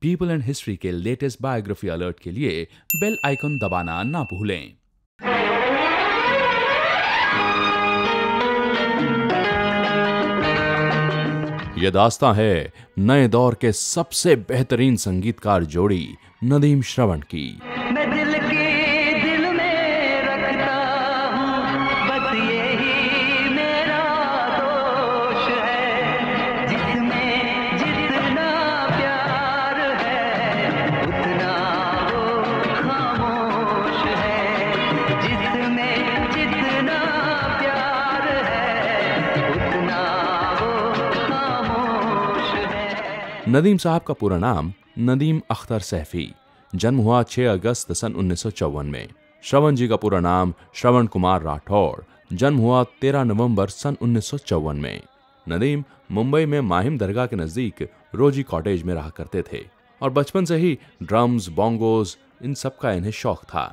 People and history के latest biography alert के लिए बेल आइकन दबाना ना भूलें। यह दास्तां है नए दौर के सबसे बेहतरीन संगीतकार जोड़ी नदीम श्रवण की। मैं दिल के दिल में रखता हूं, बस यही मेरा दोष है, जिसमें जितना प्यार है उतना वो खामोश है, जिसमें जितना प्यार है उतना नदीम साहब का पूरा नाम नदीम अख्तर सैफी। जन्म हुआ 6 अगस्त सन 1954 में। श्रवण जी का पूरा नाम श्रवण कुमार राठौड़। जन्म हुआ 13 नवंबर सन 1954 में। नदीम मुंबई में माहिम दरगाह के नज़दीक रोजी कॉटेज में रहा करते थे और बचपन से ही ड्रम्स, बोंगोज, इन सब का इन्हें शौक था।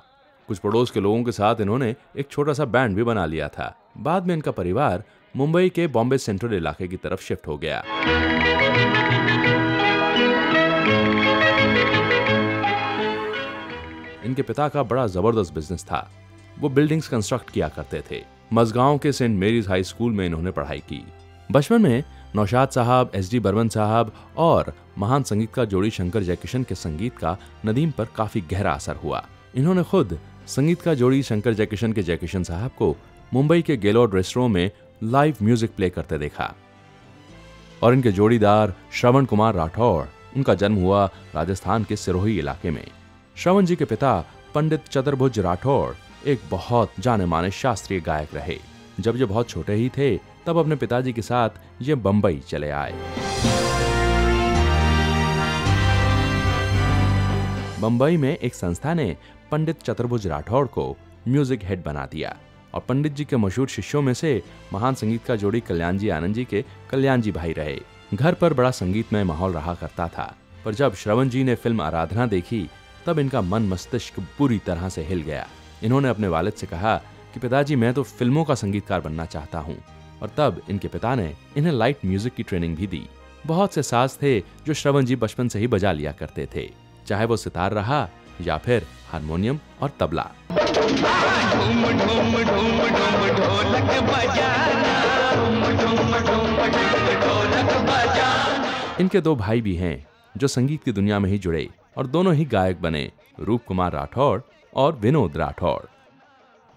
कुछ पड़ोस के लोगों के साथ इन्होंने एक छोटा सा बैंड भी बना लिया था। बाद में इनका परिवार मुंबई के बॉम्बे सेंट्रल इलाके की तरफ शिफ्ट हो गया। इनके पिता का बड़ा जबरदस्त बिजनेस था। वो बिल्डिंग्स कंस्ट्रक्ट किया करते थे। मजगांव के सेंट मेरीज हाई स्कूल में इन्होंने पढ़ाई की। बचपन में नौशाद साहब, एसडी बर्मन साहब और महान संगीतकार जोड़ी शंकर जयकिशन के संगीत का नदीम पर काफी गहरा असर हुआ। इन्होंने खुद संगीतकार जोड़ी शंकर जयकिशन के जयकिशन साहब को मुंबई के गेलोड रेस्टोरों में लाइव म्यूजिक प्ले करते देखा। और इनके जोड़ीदार श्रवण कुमार राठौड़, उनका जन्म हुआ राजस्थान के सिरोही इलाके में। श्रवण जी के पिता पंडित चतुर्भुज राठौड़ एक बहुत जाने माने शास्त्रीय गायक रहे। जब ये बहुत छोटे ही थे तब अपने पिताजी के साथ ये बंबई चले आए। बंबई में एक संस्था ने पंडित चतुर्भुज राठौड़ को म्यूजिक हेड बना दिया और पंडित जी के मशहूर शिष्यों में से महान संगीतकार जोड़ी कल्याण जी आनंद जी के कल्याण जी भाई रहे। घर पर बड़ा संगीतमय माहौल रहा करता था, पर जब श्रवण जी ने फिल्म आराधना देखी तब इनका मन मस्तिष्क पूरी तरह से हिल गया। इन्होंने अपने वालिद से कहा कि पिताजी, मैं तो फिल्मों का संगीतकार बनना चाहता हूँ। और तब इनके पिता ने इन्हें लाइट म्यूजिक की ट्रेनिंग भी दी। बहुत से साज थे जो श्रवण जी बचपन से ही बजा लिया करते थे, चाहे वो सितार रहा या फिर हारमोनियम और तबला। इनके दो भाई भी हैं जो संगीत की दुनिया में ही जुड़े और दोनों ही गायक बने, रूप कुमार राठौड़ और विनोद राठौड़।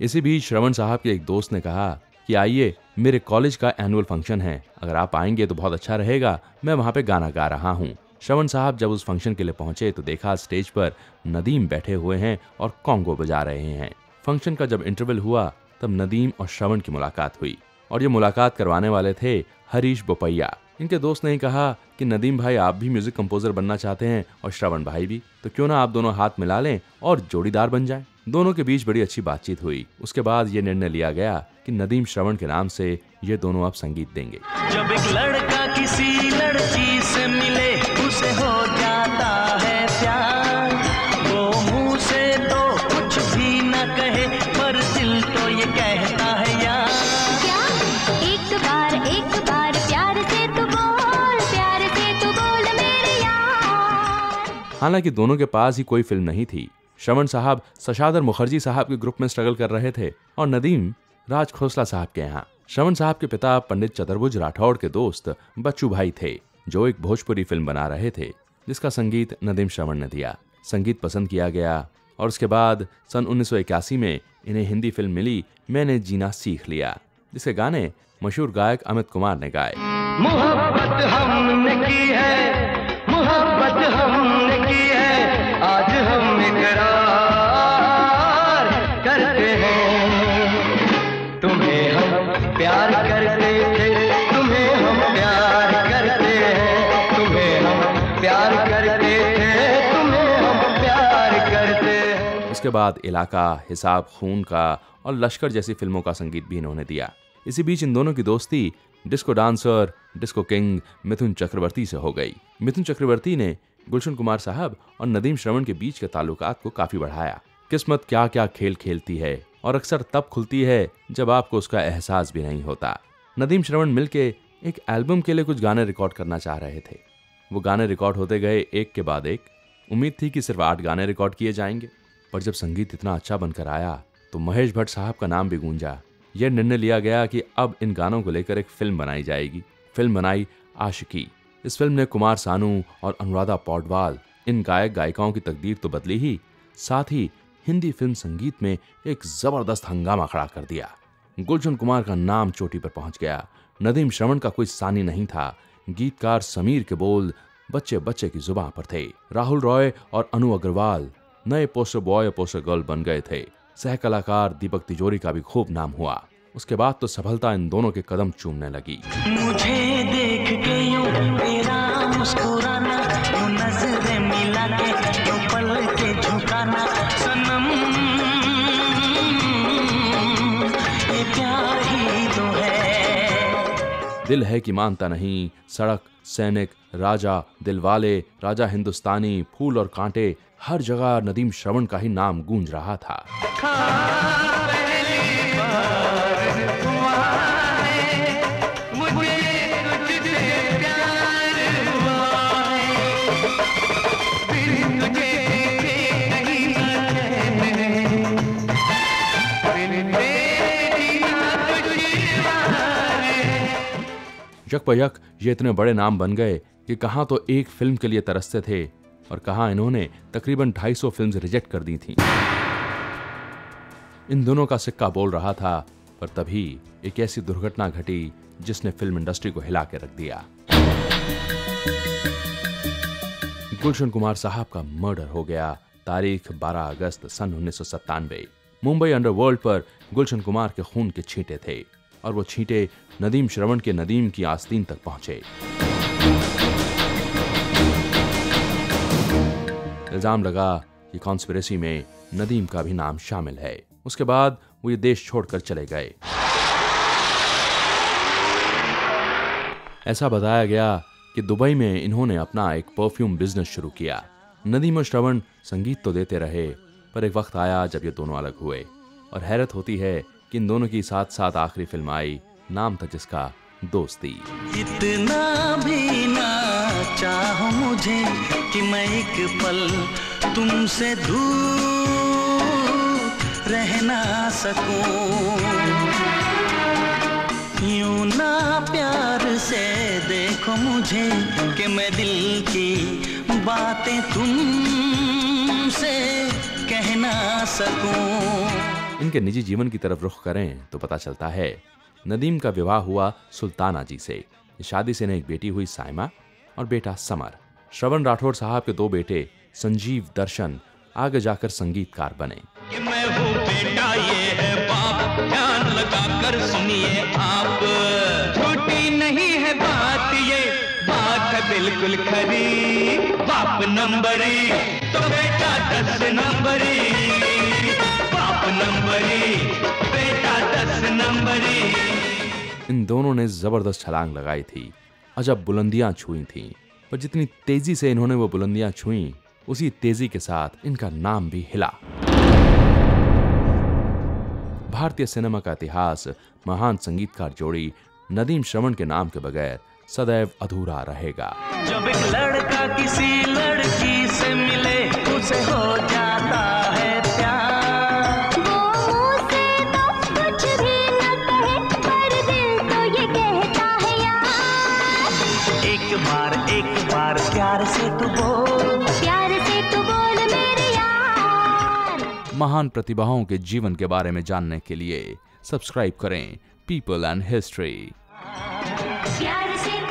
इसी बीच श्रवण साहब के एक दोस्त ने कहा कि आइए, मेरे कॉलेज का एनुअल फंक्शन है, अगर आप आएंगे तो बहुत अच्छा रहेगा, मैं वहाँ पे गाना गा रहा हूँ। श्रवण साहब जब उस फंक्शन के लिए पहुँचे तो देखा स्टेज पर नदीम बैठे हुए हैं और कॉन्गो बजा रहे हैं। फंक्शन का जब इंटरवल हुआ तब नदीम और श्रवण की मुलाकात हुई और ये मुलाकात करवाने वाले थे हरीश बोपैया। इनके दोस्त ने कहा कि नदीम भाई, आप भी म्यूजिक कंपोजर बनना चाहते हैं और श्रवण भाई भी, तो क्यों ना आप दोनों हाथ मिला लें और जोड़ीदार बन जाएं। दोनों के बीच बड़ी अच्छी बातचीत हुई। उसके बाद ये निर्णय लिया गया कि नदीम श्रवण के नाम से ये दोनों अब संगीत देंगे। जब एक लड़का किसी लड़की से मिले, उसे हो जाता है प्यार, वो मुंह से तो कुछ भी न कहे, पर दिल तो ये कहता है यार। क्या? एक बार प्यार से तो बोल, प्यार से तो बोल मेरे यार। हालांकि दोनों के पास ही कोई फिल्म नहीं थी। श्रवण साहब सशादर मुखर्जी साहब के ग्रुप में स्ट्रगल कर रहे थे और नदीम राज खोसला साहब के यहाँ। श्रवण साहब के पिता पंडित चतुर्भुज राठौड़ के दोस्त बच्चू भाई थे जो एक भोजपुरी फिल्म बना रहे थे जिसका संगीत नदीम श्रवण ने दिया। संगीत पसंद किया गया और उसके बाद सन 1981 में इन्हें हिंदी फिल्म मिली मैंने जीना सीख लिया, जिसके गाने मशहूर गायक अमित कुमार ने गाए। मोहब्बत हमने की है, मोहब्बत हमने की है, आज हम इकरार करते हैं, तुम्हें हम प्यार करते थे, तुम्हें हम प्यार करते हैं, तुम्हें हम प्यार करते थे, तुम्हें हम प्यार करते हैं। उसके बाद इलाका, हिसाब खून का और लश्कर जैसी फिल्मों का संगीत भी इन्होंने दिया। इसी बीच इन दोनों की दोस्ती disco dancer, disco king Mithun Chakraborty से हो गई। मिथुन चक्रवर्ती ने गुलशन कुमार साहब और नदीम श्रवण के बीच के ताल्लुकात को काफी बढ़ाया। किस्मत क्या क्या खेल खेलती है और अक्सर तब खुलती है जब आपको उसका एहसास भी नहीं होता। नदीम श्रवण मिलके एक एल्बम के लिए कुछ गाने रिकॉर्ड करना चाह रहे थे। वो गाने रिकॉर्ड होते गए एक के बाद एक। उम्मीद थी कि सिर्फ 8 गाने रिकॉर्ड किए जाएंगे, पर जब संगीत इतना अच्छा बनकर आया तो महेश भट्ट साहब का नाम भी गूंजा। यह निर्णय लिया गया कि अब इन गानों को लेकर एक फिल्म बनाई जाएगी। फिल्म बनाई आशिकी। इस फिल्म ने कुमार सानू और अनुराधा पौडवाल, इन गायक गायिकाओं की तकदीर तो बदली ही, साथ ही हिंदी फिल्म संगीत में एक जबरदस्त हंगामा खड़ा कर दिया। गुलशन कुमार का नाम चोटी पर पहुंच गया। नदीम श्रवण का कोई सानी नहीं था। गीतकार समीर के बोल बच्चे बच्चे की जुबान पर थे। राहुल रॉय और अनु अग्रवाल नए पोस्टर बॉय और पोस्टर गर्ल बन गए थे। सहकलाकार दीपक तिजोरी का भी खूब नाम हुआ। उसके बाद तो सफलता इन दोनों के कदम चूमने लगी। मुझे देख के यूं तेरा मुस्कुराना, यूं नजरें मिला के, यूं पल के झुकाना, सनम ये प्यार ही तो है। दिल है कि मानता नहीं, सड़क, सैनिक, राजा, दिलवाले, राजा हिंदुस्तानी, फूल और कांटे, हर जगह नदीम श्रवण का ही नाम गूंज रहा था। यक पयक ये इतने बड़े नाम बन गए कि कहाँ तो एक फिल्म के लिए तरसते थे और कहाँ इन्होंने तकरीबन 250 फिल्म्स रिजेक्ट कर दी थीं। इन दोनों का सिक्का बोल रहा था, पर तभी एक ऐसी दुर्घटना घटी जिसने फिल्म इंडस्ट्री को हिला के रख दिया। गुलशन कुमार साहब का मर्डर हो गया। तारीख 12 अगस्त सन 1997। मुंबई अंडरवर्ल्ड पर गुलशन कुमार के खून के छींटे थे और वो छींटे नदीम श्रवण के नदीम की आस्तीन तक पहुंचे। इल्जाम लगा कि कॉन्स्पिरेसी में नदीम का भी नाम शामिल है। उसके बाद वो ये देश छोड़कर चले गए। ऐसा बताया गया कि दुबई में इन्होंने अपना एक परफ्यूम बिजनेस शुरू किया। नदीम और श्रवण संगीत तो देते रहे, पर एक वक्त आया जब ये दोनों अलग हुए। और हैरत होती है कि इन दोनों की साथ साथ आखिरी फिल्म आई, नाम था जिसका दोस्ती। इतना भी ना चाहो मुझे कि मैं एक पल तुमसे दूर रह ना सकूं, यूं ना प्यार से देखो मुझे कि मैं दिल की बातें तुमसे कह ना सकूं। इनके निजी जीवन की तरफ रुख करें तो पता चलता है नदीम का विवाह हुआ सुल्ताना जी से। शादी से इन्हें एक बेटी हुई साइमा और बेटा समर। श्रवण राठौड़ साहब के 2 बेटे संजीव दर्शन आगे जाकर संगीतकार बने। मैं हूं बेटा ये है बाप, ध्यान लगाकर सुनिए आप, छोटी नहीं है बात, ये बात है बिल्कुल खरी, बाप नंबरी तो बेटा 10 नंबरी, बेटा 10 नंबरी। इन दोनों ने जबरदस्त छलांग लगाई थी। अजब बुलंदियां छुई थीं, पर जितनी तेजी से इन्होंने वो बुलंदियां छुई, उसी तेजी के साथ इनका नाम भी हिला। भारतीय सिनेमा का इतिहास महान संगीतकार जोड़ी नदीम श्रवण के नाम के बगैर सदैव अधूरा रहेगा। जब एक लड़का किसी लड़की से मिले, उसे हो जाता है प्यार, प्यार से तू बोल, प्यार से तू बोल मेरे यार। महान प्रतिभाओं के जीवन के बारे में जानने के लिए सब्सक्राइब करें पीपल एंड हिस्ट्री।